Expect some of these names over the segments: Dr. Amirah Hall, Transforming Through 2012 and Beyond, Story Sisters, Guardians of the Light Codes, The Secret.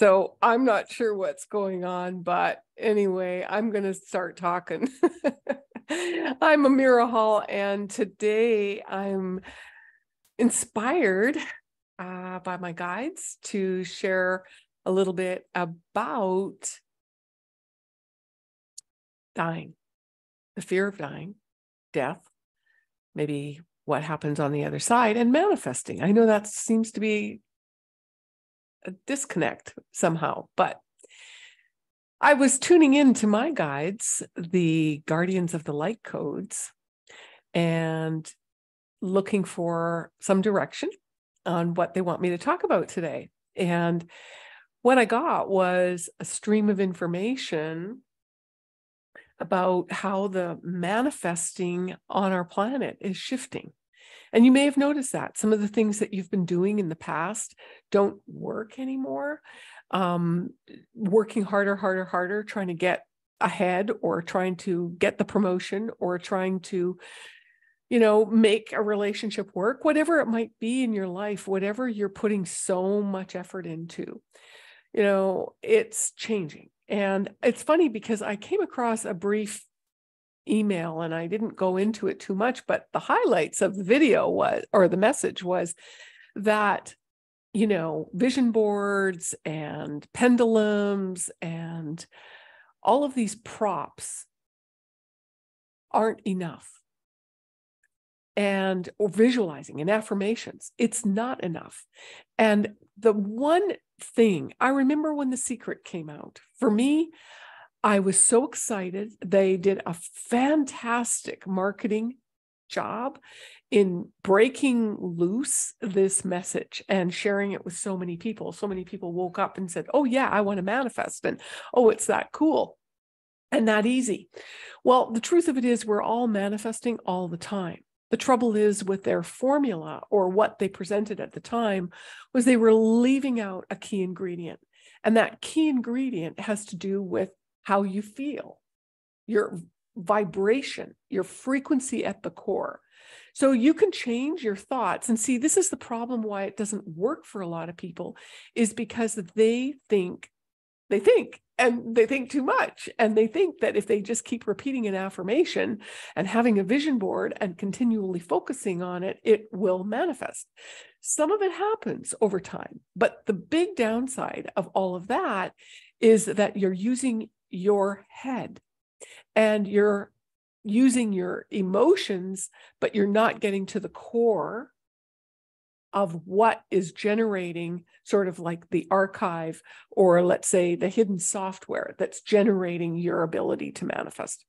So I'm not sure what's going on, but anyway, I'm going to start talking. I'm Amirah Hall, and today I'm inspired by my guides to share a little bit about dying, the fear of dying, death, maybe what happens on the other side, and manifesting. I know that seems to be a disconnect somehow, but I was tuning in to my guides, the Guardians of the Light Codes, and looking for some direction on what they want me to talk about today. And what I got was a stream of information about how the manifesting on our planet is shifting. And you may have noticed that some of the things that you've been doing in the past don't work anymore. Working harder, trying to get ahead, or trying to get the promotion, or trying to, you know, make a relationship work, whatever it might be in your life, whatever you're putting so much effort into, you know, it's changing. And it's funny because I came across a brief email, and I didn't go into it too much, but the highlights of the video was, or the message was, that, you know, vision boards and pendulums and all of these props aren't enough. And or visualizing and affirmations, it's not enough. And the one thing, I remember when The Secret came out, for me, I was so excited. They did a fantastic marketing job in breaking loose this message and sharing it with so many people. So many people woke up and said, oh yeah, I want to manifest. And oh, it's that cool and that easy. Well, the truth of it is we're all manifesting all the time. The trouble is with their formula, or what they presented at the time, was they were leaving out a key ingredient. And that key ingredient has to do with how you feel, your vibration, your frequency at the core. So you can change your thoughts. And see, this is the problem why it doesn't work for a lot of people, is because they think too much. And they think that if they just keep repeating an affirmation and having a vision board and continually focusing on it, it will manifest. Some of it happens over time, but the big downside of all of that is that you're using your head and you're using your emotions, but you're not getting to the core of what is generating sort of like the archive, or let's say the hidden software that's generating your ability to manifest.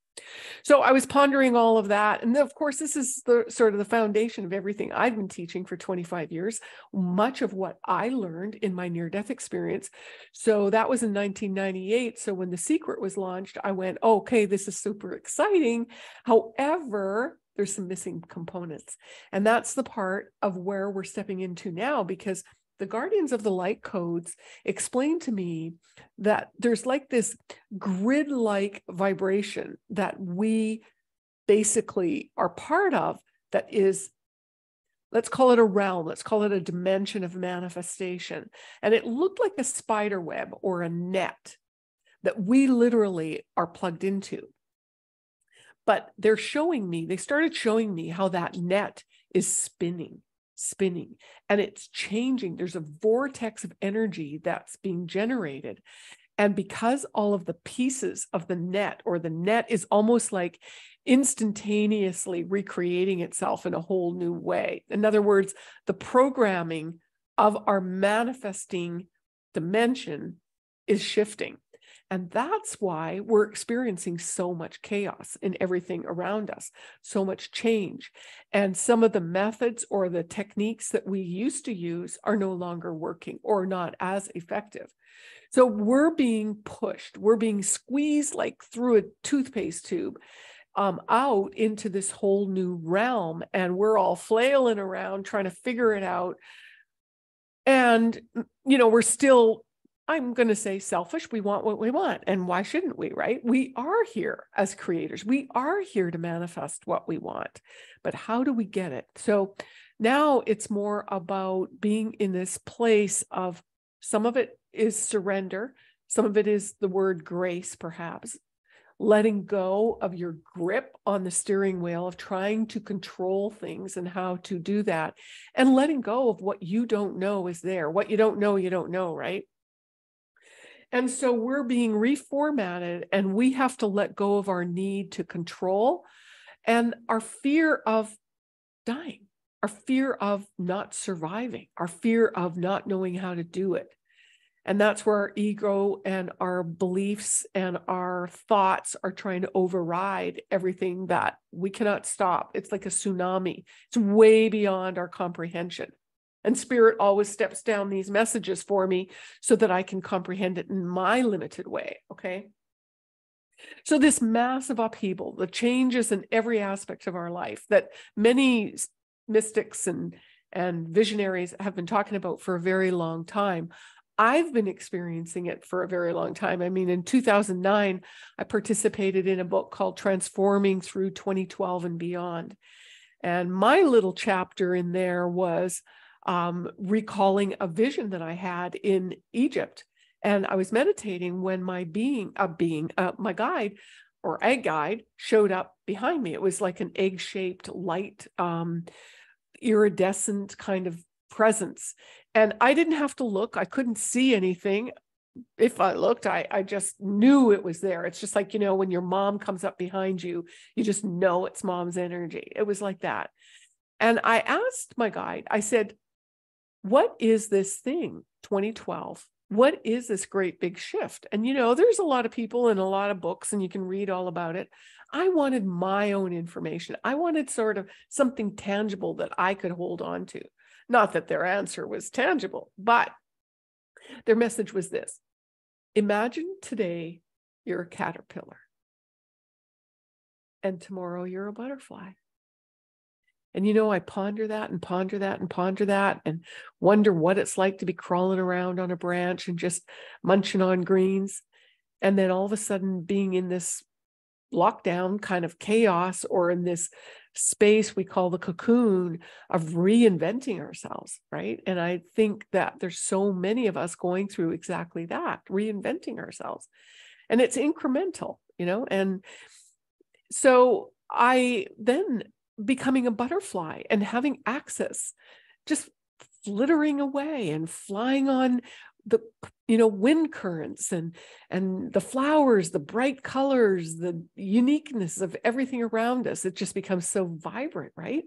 So I was pondering all of that. And then, of course, this is the sort of the foundation of everything I've been teaching for 25 years, much of what I learned in my near-death experience. So that was in 1998. So when The Secret was launched, I went, okay, this is super exciting. However, there's some missing components. And that's the part of where we're stepping into now, because the Guardians of the Light Codes explained to me that there's like this grid-like vibration that we basically are part of, that is, let's call it a realm, let's call it a dimension of manifestation. And it looked like a spider web or a net that we literally are plugged into. But they're showing me, they started showing me how that net is spinning, and it's changing. There's a vortex of energy that's being generated. And because all of the pieces of the net, or the net is almost like instantaneously recreating itself in a whole new way. In other words, the programming of our manifesting dimension is shifting. And that's why we're experiencing so much chaos in everything around us, so much change. And some of the methods or the techniques that we used to use are no longer working or not as effective. So we're being pushed, we're being squeezed like through a toothpaste tube out into this whole new realm. And we're all flailing around trying to figure it out. And, you know, we're still, I'm going to say, selfish. We want what we want. And why shouldn't we, right? We are here as creators. We are here to manifest what we want, but how do we get it? So now it's more about being in this place of Some of it is surrender. Some of it is the word grace, perhaps. Letting go of your grip on the steering wheel of trying to control things and how to do that, and letting go of what you don't know is there. What you don't know, right? And so we're being reformatted, and we have to let go of our need to control and our fear of dying, our fear of not surviving, our fear of not knowing how to do it. And that's where our ego and our beliefs and our thoughts are trying to override everything that we cannot stop. It's like a tsunami. It's way beyond our comprehension. And spirit always steps down these messages for me so that I can comprehend it in my limited way. Okay. So this massive upheaval, the changes in every aspect of our life that many mystics and visionaries have been talking about for a very long time. I've been experiencing it for a very long time. I mean, in 2009, I participated in a book called Transforming Through 2012 and Beyond. And my little chapter in there was recalling a vision that I had in Egypt. And I was meditating when my my guide or egg guide showed up behind me. It was like an egg-shaped light, iridescent kind of presence. And I didn't have to look. I couldn't see anything. If I looked, I just knew it was there. It's just like, you know, when your mom comes up behind you, you just know it's mom's energy. It was like that. And I asked my guide, I said, what is this thing, 2012? What is this great big shift? And, you know, there's a lot of people and a lot of books and you can read all about it. I wanted my own information. I wanted sort of something tangible that I could hold on to. Not that their answer was tangible, but their message was this. Imagine today you're a caterpillar and tomorrow you're a butterfly. And, you know, I ponder that and ponder that and ponder that and wonder what it's like to be crawling around on a branch and just munching on greens. And then all of a sudden being in this lockdown kind of chaos or in this space we call the cocoon of reinventing ourselves, right? And I think that there's so many of us going through exactly that, reinventing ourselves. And it's incremental, you know? And so I then becoming a butterfly and having access, just flittering away and flying on the, you know, wind currents and the flowers, the bright colors, the uniqueness of everything around us. It just becomes so vibrant, right?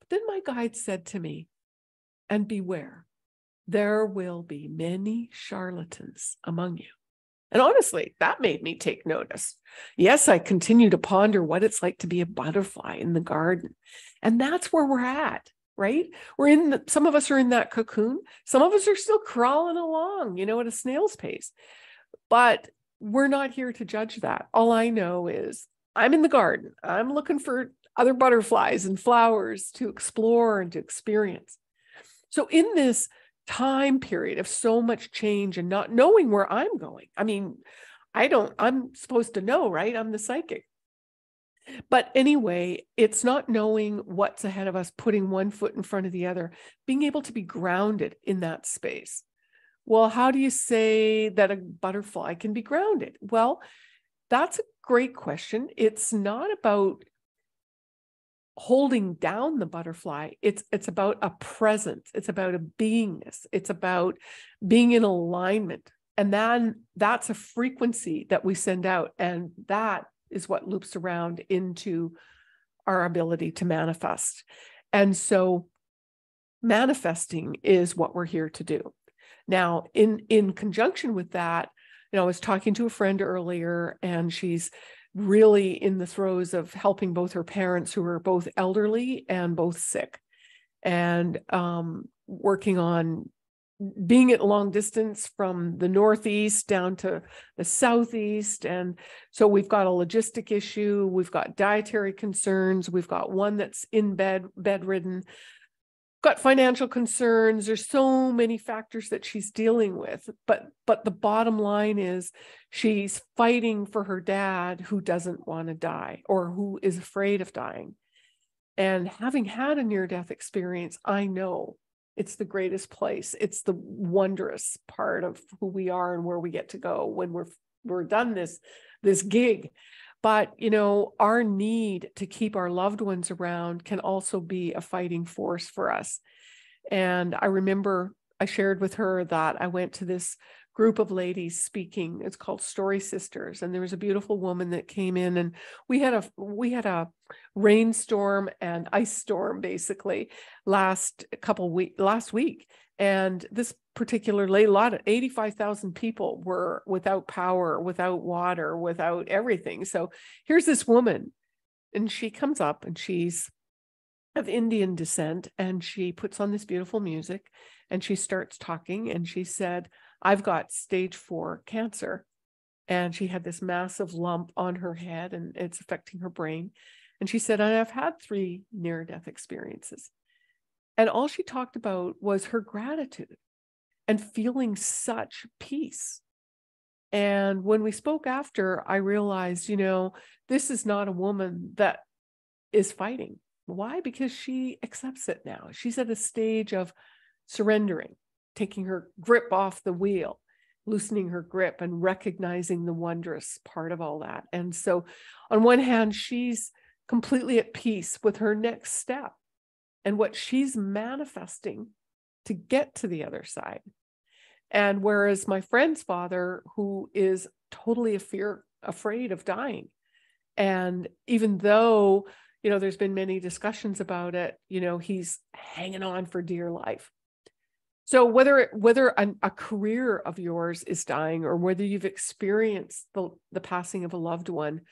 But then my guide said to me, and beware, there will be many charlatans among you. And honestly, that made me take notice. Yes, I continue to ponder what it's like to be a butterfly in the garden. And that's where we're at. Right? We're in some of us are in that cocoon. Some of us are still crawling along, you know, at a snail's pace, but we're not here to judge that. All I know is I'm in the garden. I'm looking for other butterflies and flowers to explore and to experience. So in this time period of so much change and not knowing where I'm going, I mean, I'm supposed to know, right? I'm the psychic. But anyway, it's not knowing what's ahead of us, putting one foot in front of the other, being able to be grounded in that space. Well, how do you say that a butterfly can be grounded? Well, that's a great question. It's not about holding down the butterfly. It's about a presence. It's about a beingness. It's about being in alignment. And then that's a frequency that we send out. And that is what loops around into our ability to manifest. And so manifesting is what we're here to do. Now, in conjunction with that, you know, I was talking to a friend earlier, and she's really in the throes of helping both her parents who are both elderly and both sick, and working on being at long distance from the Northeast down to the Southeast. And so we've got a logistic issue. We've got dietary concerns. We've got one that's in bed, bedridden, got financial concerns. There's so many factors that she's dealing with, but the bottom line is she's fighting for her dad who doesn't want to die or who is afraid of dying. And having had a near-death experience, I know It's the greatest place. It's the wondrous part of who we are and where we get to go when we're done this gig. But, you know, our need to keep our loved ones around can also be a fighting force for us. And I remember I shared with her that I went to this group of ladies speaking. It's called Story Sisters. And there was a beautiful woman that came in, and we had a rainstorm and ice storm basically last week. And this particular lady, 85,000 people were without power, without water, without everything. So here's this woman, and she comes up, and she's of Indian descent, and she puts on this beautiful music, and she starts talking, and she said, "I've got stage 4 cancer." And she had this massive lump on her head, and it's affecting her brain. And she said, "I've had 3 near-death experiences." And all she talked about was her gratitude and feeling such peace. And when we spoke after, I realized, you know, this is not a woman that is fighting. Why? Because she accepts it now. She's at a stage of surrendering, taking her grip off the wheel, loosening her grip, and recognizing the wondrous part of all that. And so on one hand, she's completely at peace with her next step and what she's manifesting to get to the other side. And whereas my friend's father, who is totally afraid of dying, and even though, you know, there's been many discussions about it, you know, he's hanging on for dear life. So whether a career of yours is dying, or whether you've experienced the passing of a loved one,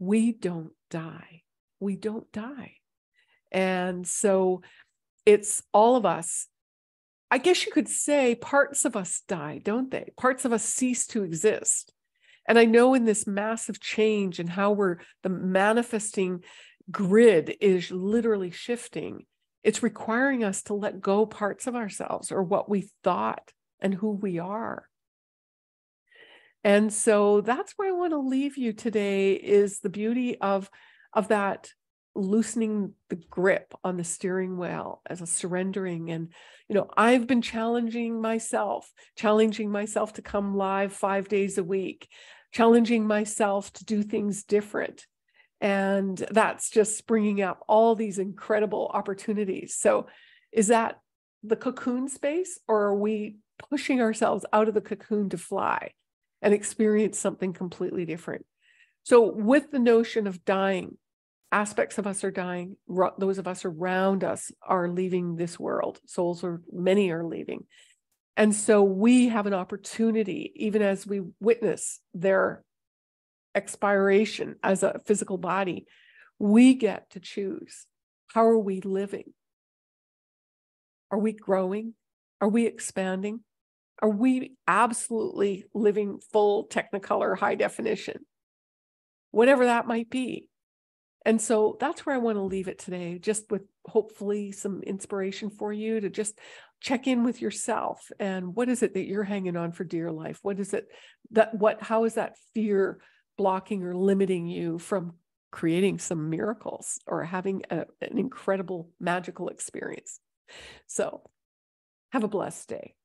we don't die. We don't die. And so it's all of us. I guess you could say parts of us die, don't they? Parts of us cease to exist. And I know in this massive change and how the manifesting grid is literally shifting, it's requiring us to let go parts of ourselves, or what we thought and who we are. And so that's where I want to leave you today, is the beauty of that, loosening the grip on the steering wheel as a surrendering. And, you know, I've been challenging myself to come live 5 days a week, challenging myself to do things different. And that's just bringing up all these incredible opportunities. So is that the cocoon space, or are we pushing ourselves out of the cocoon to fly and experience something completely different? So with the notion of dying, aspects of us are dying. Those of us around us are leaving this world. Many are leaving. And so we have an opportunity, even as we witness their expiration as a physical body, we get to choose. How are we living? Are we growing? Are we expanding? Are we absolutely living full technicolor, high definition? Whatever that might be. And so that's where I want to leave it today, just with hopefully some inspiration for you to just check in with yourself. And what is it that you're hanging on for dear life? What is it that, how is that fear blocking or limiting you from creating some miracles or having an incredible magical experience? So have a blessed day.